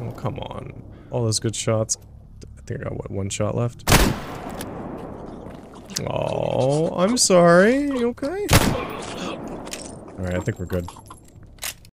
Oh, come on. All those good shots. I think I got, what, one shot left? Oh, I'm sorry. You okay? Alright, I think we're good.